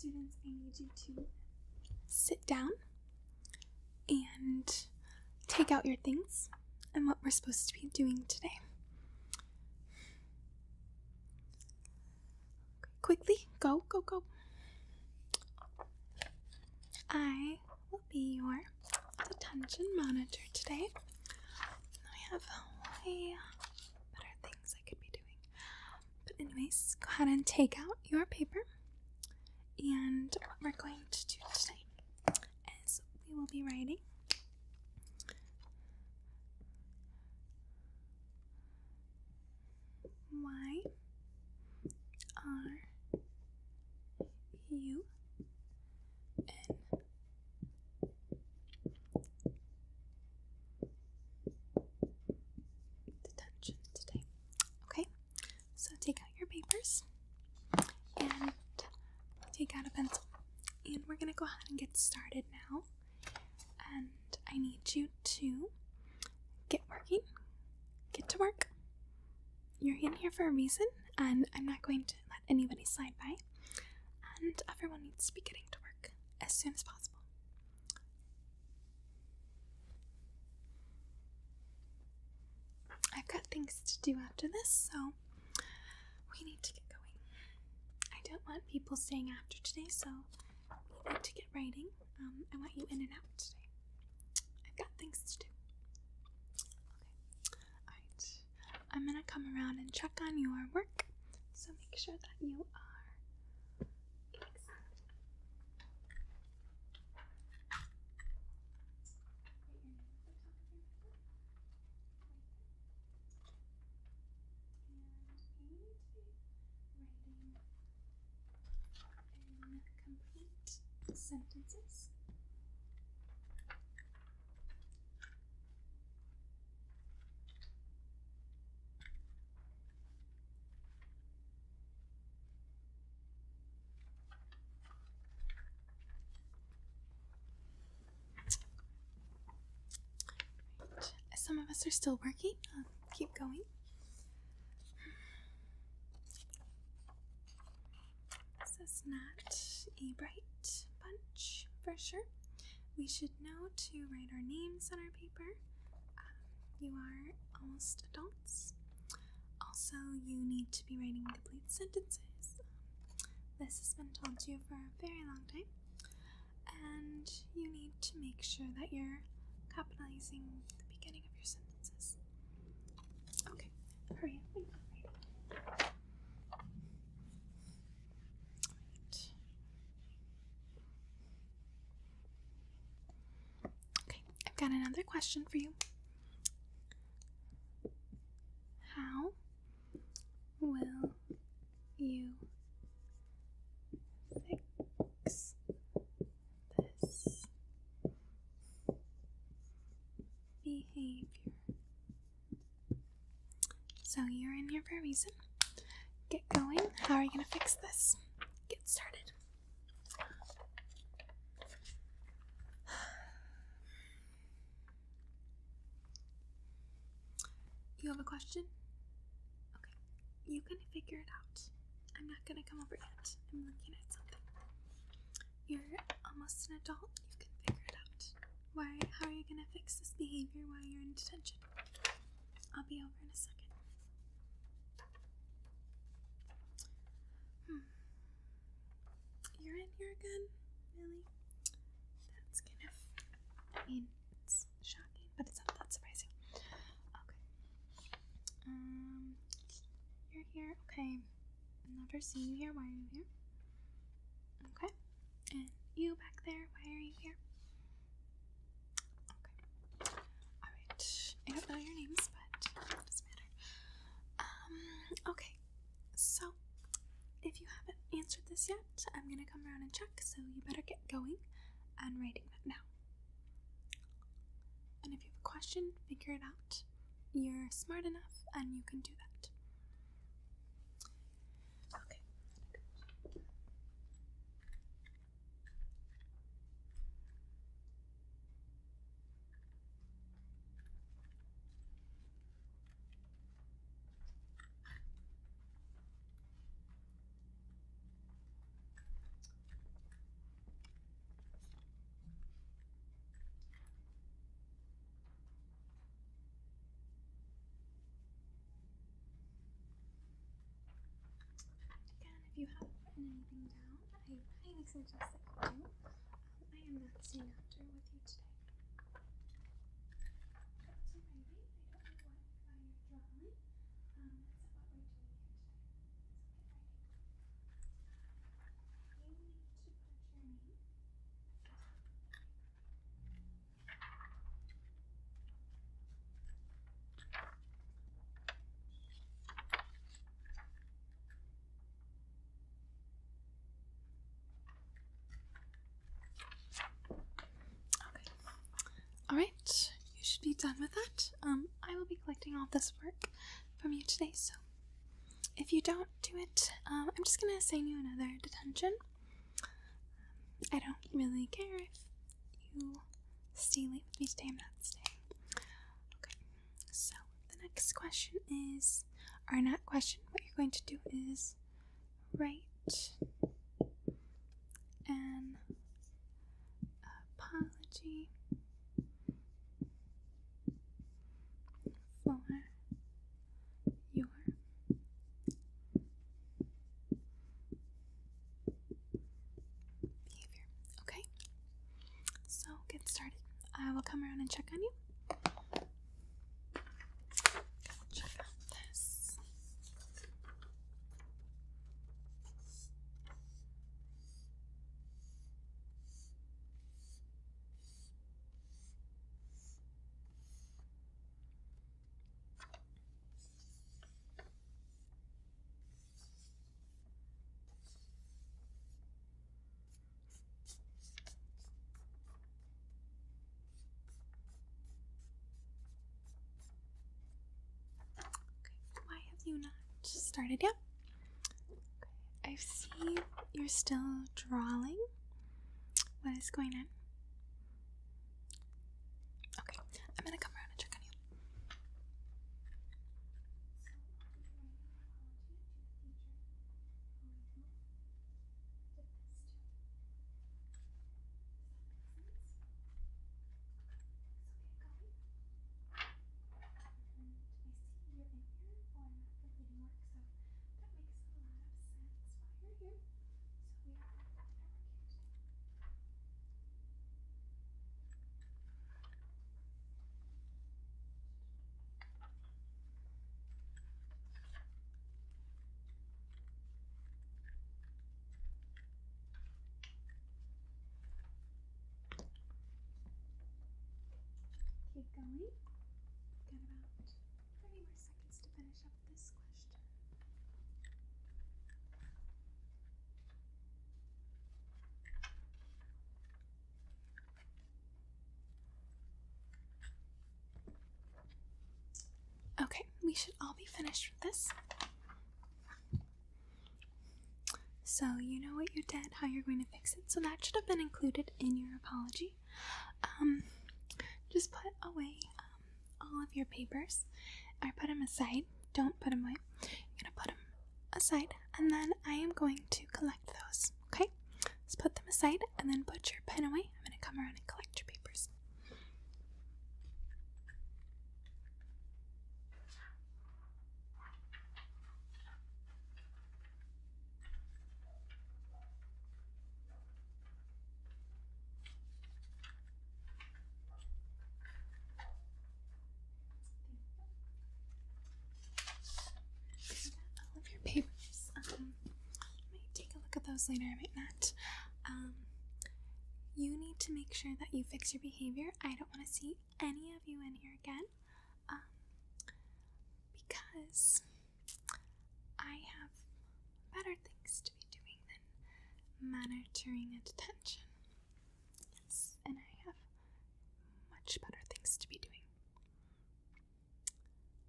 Students, I need you to sit down and take out your things and what we're supposed to be doing today. Quickly, go, go, go. I will be your detention monitor today. I have way better things I could be doing. But anyways, go ahead and take out your paper. And what we're going to do today is we will be writing why are you in detention today. Okay, so take out your papers and take out a pencil, and we're gonna go ahead and get started now, and I need you to get to work. You're in here for a reason, and I'm not going to let anybody slide by, and everyone needs to be getting to work as soon as possible. I've got things to do after this, so we need to get going. I don't want people staying after today, so we need to get writing. I want you in and out today. I've got things to do. Okay. Alright. I'm going to come around and check on your work, so make sure that you are exact. Sentences. Right. Some of us are still working. Keep going. This is not a bright bunch, for sure. We should know to write our names on our paper. You are almost adults. Also, you need to be writing complete sentences. This has been told to you for a very long time. And you need to make sure that you're capitalizing the beginning of your sentences. Okay, hurry up. Got another question for you. How will you fix this behavior? So you're in here for a reason. Get going. How are you going to fix this? Get started. You have a question? Okay. You can figure it out. I'm not going to come over yet. I'm looking at something. You're almost an adult. You can figure it out. How are you going to fix this behavior while you're in detention? I'll be over in a second. You're in here again? Really? That's kind of, it's shocking, but it's not that surprising. You're here, okay. I've never seen you here, why are you here? Okay. And you back there, why are you here? Okay. Alright. I don't know your names, but it doesn't matter. Okay. So, if you haven't answered this yet, I'm gonna come around and check, so you better get going and writing that now. And if you have a question, figure it out. You're smart enough, and you can do that. Okay. you haven't written anything down, I highly suggest that you do. I am not staying after with you today. So maybe, I don't know why you're drawing. That's not what we're doing here today. It's okay, writing. You need to put your name. Alright, you should be done with that. I will be collecting all this work from you today, so if you don't do it, I'm just going to assign you another detention. I don't really care if you stay late with me today, I'm not staying. Okay, so the next question is, or not question, what you're going to do is write an apology for your behavior. Okay, so get started. I will come around and check on you. Check out this. You not started yet? Okay. I see you're still drawing. What is going on? Okay, I'm gonna come around and check on you. Keep going. We've got about 30 more seconds to finish up this question. Okay, we should all be finished with this. So you know what you did, how you're going to fix it. So that should have been included in your apology. Just put away all of your papers, or put them aside. Don't put them away. You're going to put them aside, and then I am going to collect those, okay? Just put them aside, and then put your pen away. I'm going to come around and collect your papers. Later, I might not. You need to make sure that you fix your behavior. I don't want to see any of you in here again, because I have better things to be doing than monitoring a detention. Yes, and I have much better things to be doing.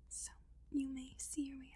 So you may see your way